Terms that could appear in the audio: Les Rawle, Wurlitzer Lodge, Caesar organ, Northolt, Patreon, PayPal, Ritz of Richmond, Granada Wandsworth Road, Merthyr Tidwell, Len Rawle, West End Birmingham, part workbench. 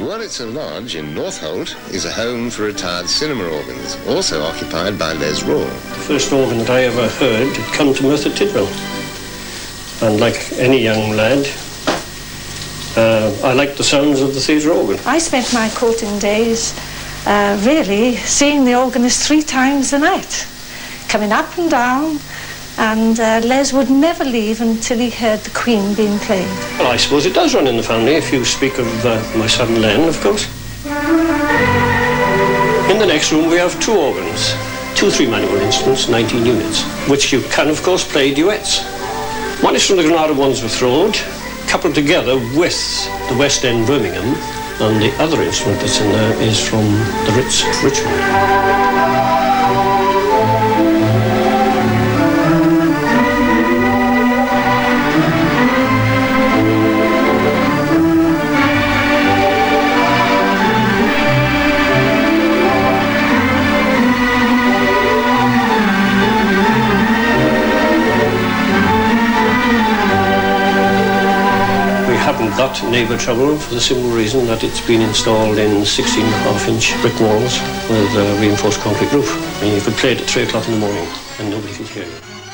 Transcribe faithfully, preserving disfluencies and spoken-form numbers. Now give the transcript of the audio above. Wurlitzer Lodge in Northolt is a home for retired cinema organs, also occupied by Les Rawle. The first organ that I ever heard had come to Merthyr Tidwell. And like any young lad, uh, I liked the sounds of the Caesar organ. I spent my courting days uh, really seeing the organist three times a night, coming up and down, and uh, Les would never leave until he heard the Queen being played. Well, I suppose it does run in the family, if you speak of uh, my son Len, of course. In the next room we have two organs, two three-manual instruments, nineteen units, which you can, of course, play duets. One is from the Granada Wandsworth Road, coupled together with the West End Birmingham, and the other instrument that's in there is from the Ritz of Richmond. Haven't got neighbour trouble for the simple reason that it's been installed in sixteen and a half inch brick walls with a reinforced concrete roof. And you could play it at three o'clock in the morning and nobody could hear you.